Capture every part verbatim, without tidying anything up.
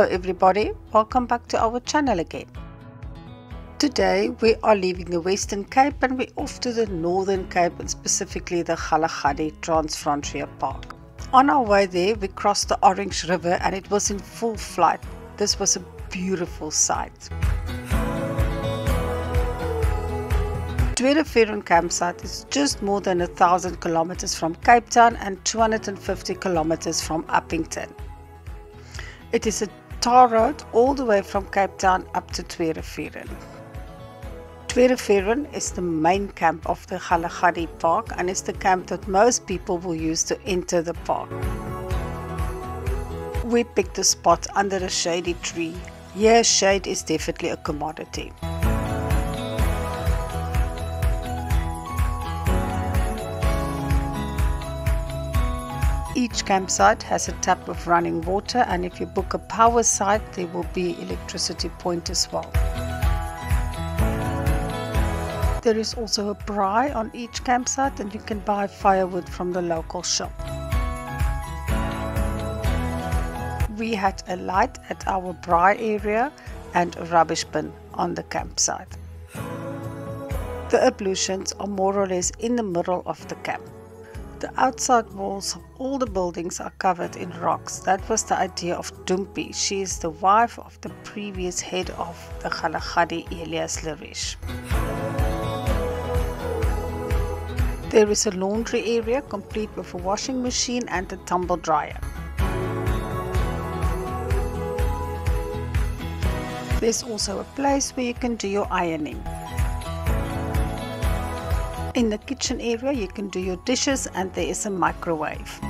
Hello everybody, welcome back to our channel again. Today we are leaving the Western Cape and we're off to the Northern Cape and specifically the Kgalagadi Transfrontier Park. On our way there we crossed the Orange River and it was in full flood. This was a beautiful sight. Twee Rivieren campsite is just more than a thousand kilometers from Cape Town and two hundred fifty kilometers from Uppington. It is a tar road all the way from Cape Town up to Twee Rivieren. Twee Rivieren is the main camp of the Kgalagadi Park and is the camp that most people will use to enter the park. We picked a spot under a shady tree. Here, shade is definitely a commodity. Each campsite has a tap of running water, and if you book a power site there will be electricity point as well. There is also a braai on each campsite and you can buy firewood from the local shop. We had a light at our braai area and a rubbish bin on the campsite. The ablutions are more or less in the middle of the camp. The outside walls of all the buildings are covered in rocks. That was the idea of Dumpi. She is the wife of the previous head of the Kgalagadi, Elias Lerish. There is a laundry area complete with a washing machine and a tumble dryer. There's also a place where you can do your ironing. In the kitchen area you can do your dishes and there is a microwave.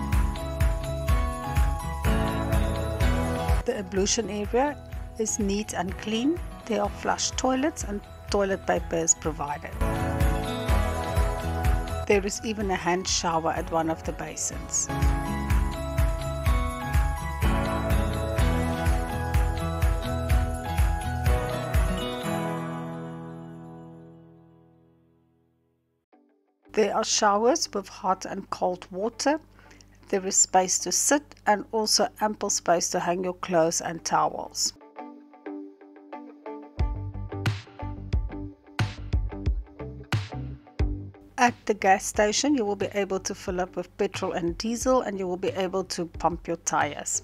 The ablution area is neat and clean. There are flush toilets and toilet paper is provided. There is even a hand shower at one of the basins. There are showers with hot and cold water. There is space to sit and also ample space to hang your clothes and towels. At the gas station you will be able to fill up with petrol and diesel and you will be able to pump your tires.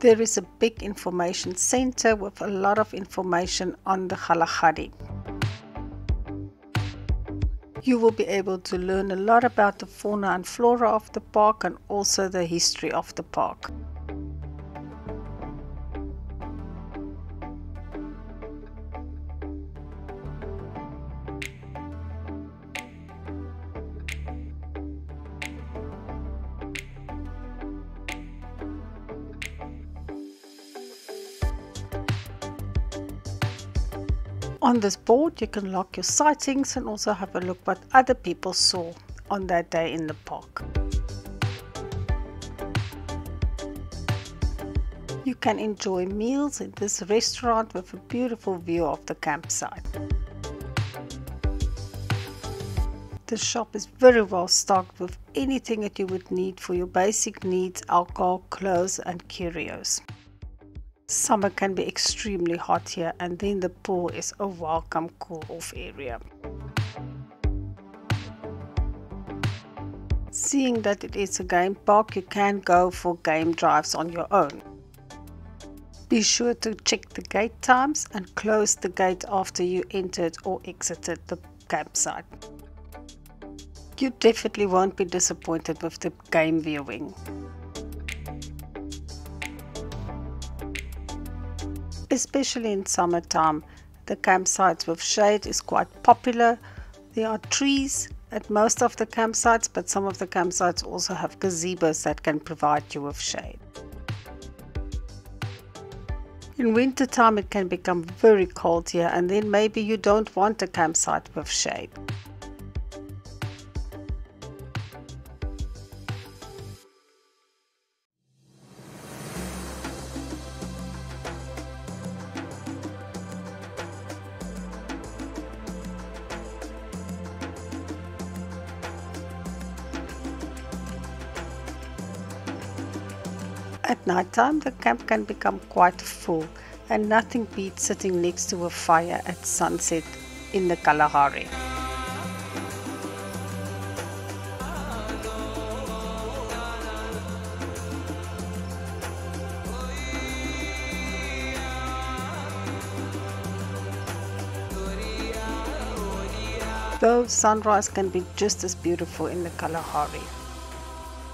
There is a big information center with a lot of information on the Kgalagadi. You will be able to learn a lot about the fauna and flora of the park and also the history of the park. On this board you can log your sightings and also have a look what other people saw on their day in the park. You can enjoy meals in this restaurant with a beautiful view of the campsite. The shop is very well stocked with anything that you would need for your basic needs, alcohol, clothes and curios. Summer can be extremely hot here and then the pool is a welcome cool off area. Seeing that it is a game park, you can go for game drives on your own. Be sure to check the gate times and close the gate after you entered or exited the campsite. You definitely won't be disappointed with the game viewing. Especially in summertime, the campsites with shade is quite popular. There are trees at most of the campsites, but some of the campsites also have gazebos that can provide you with shade. In wintertime it can become very cold here and then maybe you don't want a campsite with shade. At night time the camp can become quite full, and nothing beats sitting next to a fire at sunset in the Kalahari. Though sunrise can be just as beautiful in the Kalahari.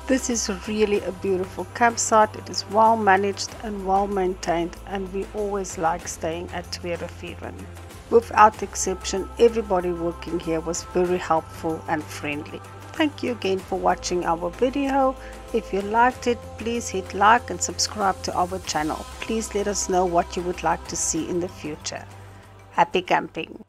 This is really a beautiful campsite. It is well managed and well maintained, and we always like staying at Twee Rivieren. Without exception, everybody working here was very helpful and friendly. Thank you again for watching our video. If you liked it, please hit like and subscribe to our channel. Please let us know what you would like to see in the future. Happy camping!